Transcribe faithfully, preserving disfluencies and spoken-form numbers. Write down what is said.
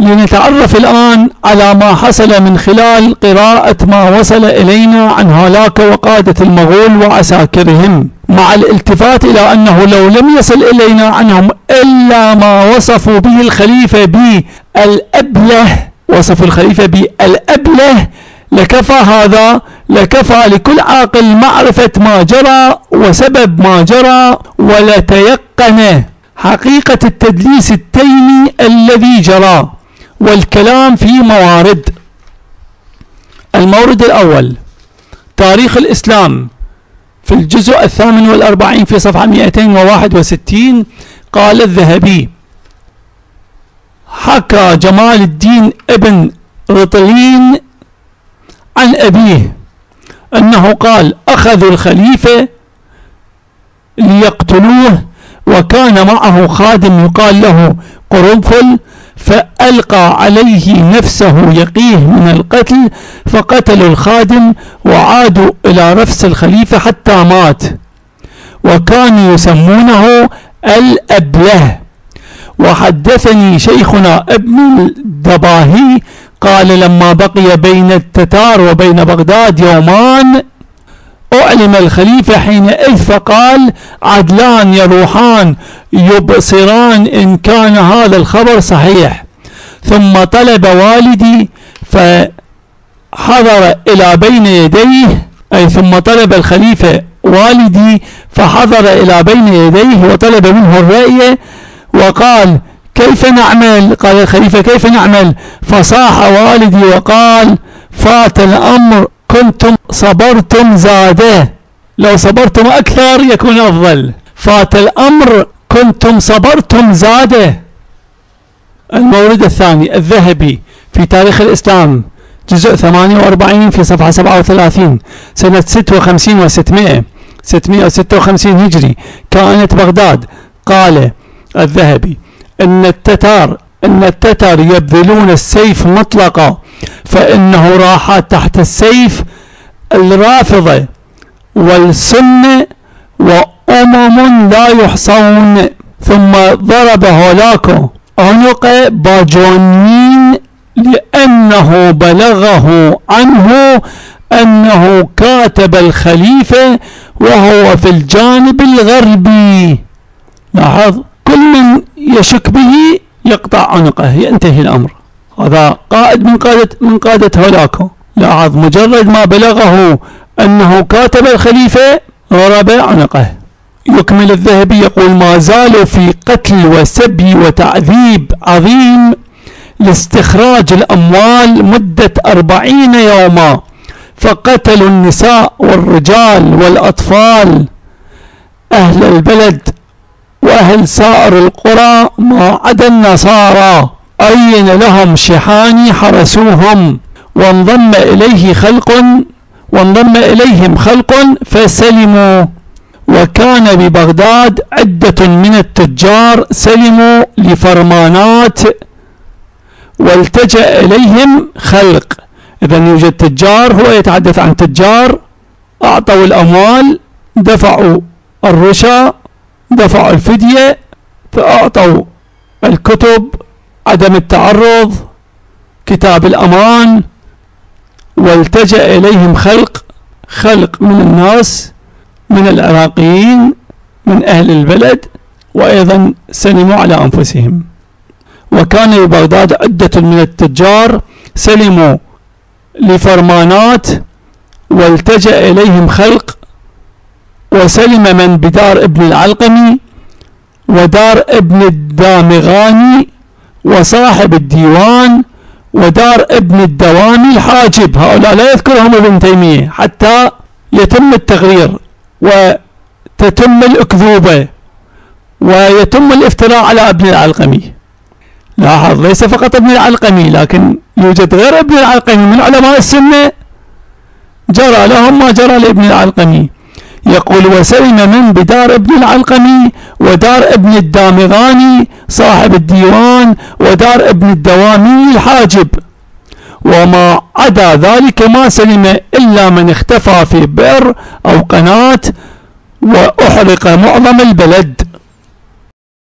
لنتعرف الآن على ما حصل من خلال قراءة ما وصل إلينا عن هولاكو وقادة المغول وعساكرهم، مع الالتفات إلى أنه لو لم يصل إلينا عنهم إلا ما وصفوا به الخليفة بالأبله، وصفوا الخليفة بالأبله، لكفى هذا، لكفى لكل عاقل معرفة ما جرى وسبب ما جرى، ولتيقن حقيقة التدليس التيمي الذي جرى. والكلام في موارد. المورد الأول: تاريخ الإسلام في الجزء الثامن والأربعين في صفحة مئتين وواحد وستين، قال الذهبي: حكى جمال الدين ابن رطلين عن أبيه أنه قال: أخذوا الخليفة ليقتلوه، وكان معه خادم يقال له قرنفل، فألقى عليه نفسه يقيه من القتل، فقتلوا الخادم وعادوا إلى رفس الخليفة حتى مات، وكانوا يسمونه الأبله. وحدثني شيخنا ابن الدباهي قال: لما بقي بين التتار وبين بغداد يومان، أعلم الخليفة حينئذ فقال: عدلان يروحان يبصران إن كان هذا الخبر صحيح. ثم طلب والدي فحضر إلى بين يديه، أي ثم طلب الخليفة والدي فحضر إلى بين يديه وطلب منه الرأي، وقال: كيف نعمل؟ قال الخليفة: كيف نعمل؟ فصاح والدي وقال: فات الأمر، كنتم صبرتم زاده، لو صبرتم أكثر يكون أفضل. فات الأمر كنتم صبرتم زاده. المورد الثاني: الذهبي في تاريخ الإسلام جزء ثمانية وأربعين في صفحة سبعة وثلاثين، سنة ست وخمسين وستمائة، ستمائة وستة وخمسين هجري، كانت بغداد. قال الذهبي: إن التتار إن التتار يبذلون السيف مطلقا، فإنه راح تحت السيف الرافضة والسنة وأمم لا يحصون. ثم ضرب هولاكو عنق باجونين لأنه بلغه عنه أنه كاتب الخليفة وهو في الجانب الغربي. لاحظ، كل من يشك به يقطع عنقه، ينتهي الأمر. هذا قائد من قادة من قادة هولاكو. لاحظ، مجرد ما بلغه أنه كاتب الخليفة ضرب عنقه. يكمل الذهبي يقول: ما زالوا في قتل وسبي وتعذيب عظيم لاستخراج الأموال مدة أربعين يوما، فقتلوا النساء والرجال والأطفال، أهل البلد وأهل سائر القرى ما عدا النصارى. أين لهم شحاني حرسوهم، وانضم إليه خلق وانضم إليهم خلق فسلموا، وكان ببغداد عدة من التجار سلموا لفرمانات والتجأ إليهم خلق. إذا يوجد تجار، هو يتحدث عن تجار، أعطوا الأموال، دفعوا الرشا، دفعوا الفدية، فأعطوا الكتب، عدم التعرض، كتاب الأمان، والتجأ إليهم خلق خلق من الناس، من العراقيين، من أهل البلد، وأيضا سلموا على أنفسهم. وكان ببغداد عدة من التجار سلموا لفرمانات والتجأ إليهم خلق، وسلم من بدار ابن العلقمي ودار ابن الدامغاني وصاحب الديوان ودار ابن الدوامي الحاجب. هؤلاء لا يذكرهم ابن تيمية حتى يتم التغرير وتتم الأكذوبة ويتم الافتراء على ابن العلقمي. لاحظ، ليس فقط ابن العلقمي، لكن يوجد غير ابن العلقمي من علماء السنة جرى لهم ما جرى لابن العلقمي. يقول: وسلم من بدار ابن العلقمي ودار ابن الدامغاني صاحب الديوان ودار ابن الدوامي الحاجب، وما عدا ذلك ما سلم إلا من اختفى في بئر أو قناة وأحرق معظم البلد.